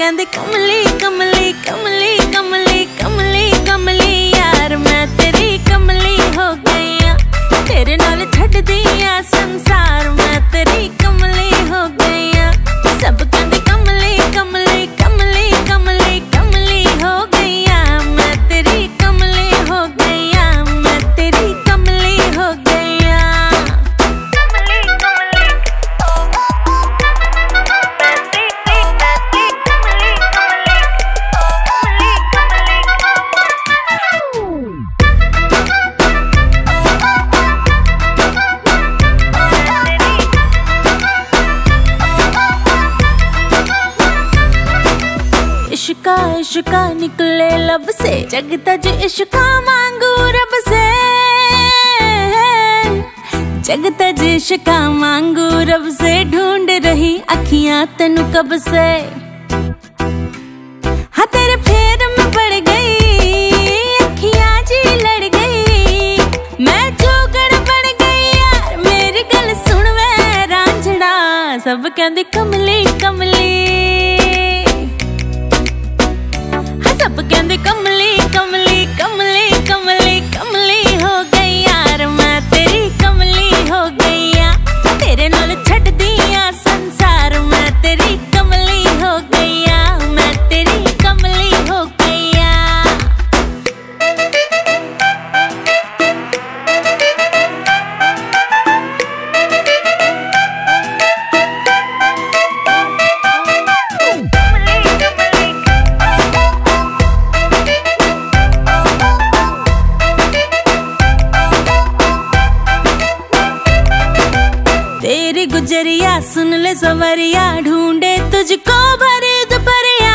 कहंदे कमली कमली कमली कमली कमली कमली यार मैं तेरी कमली हो गई आ तेरे नाल छड्ड दिया संसार मैं तेरी कमली हो गई आ सब कहंदे कमली कमली कमली कमली कमली हो गई आ मैं तेरी कमली हो गई आ मैं तेरी कमली हो गई आ कमली कमली इश्का इश्का निकले लब से जगता जो इश्का मांगू रब से जगता जो इश्का मांगू रब से ढूंढ रही अखियां तनु कब से हाँ तेरे फेर में पड़ गई अखियां जी लड़ गई मैं चौकड़ पड़ गई यार मेरी गल सुन वे रांझड़ा सब कहंदे कमली कमली सब कहंदे कमली कमली कमली कमली कमली हो गई यार मैं तेरी कमली हो गई आ तेरे नाल छड्ड दिया संसार मैं तेरी कमली हो गई आ मैं तेरी कमली हो गई आ तेरी गुजरिया सुन ले सवरिया ढूंढे तुझको भरी दुपहरिया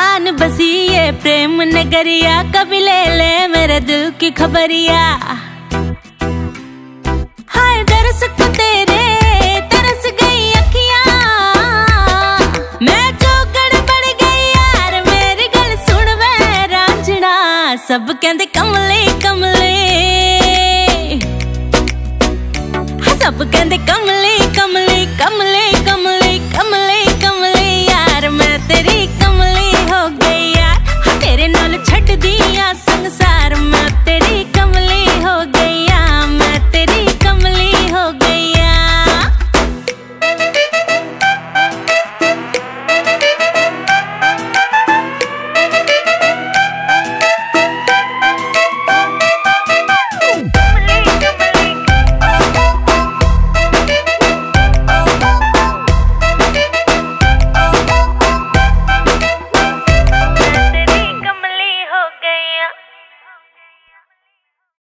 आन बसी ये प्रेम नगरिया कभी ले ले मेरे दिल की खबरिया हाय तरस को तेरे तरस गई अखियां मैं चौकड़ पड़ गई यार मेरी गल सुन वे रांझणा सब कहंदे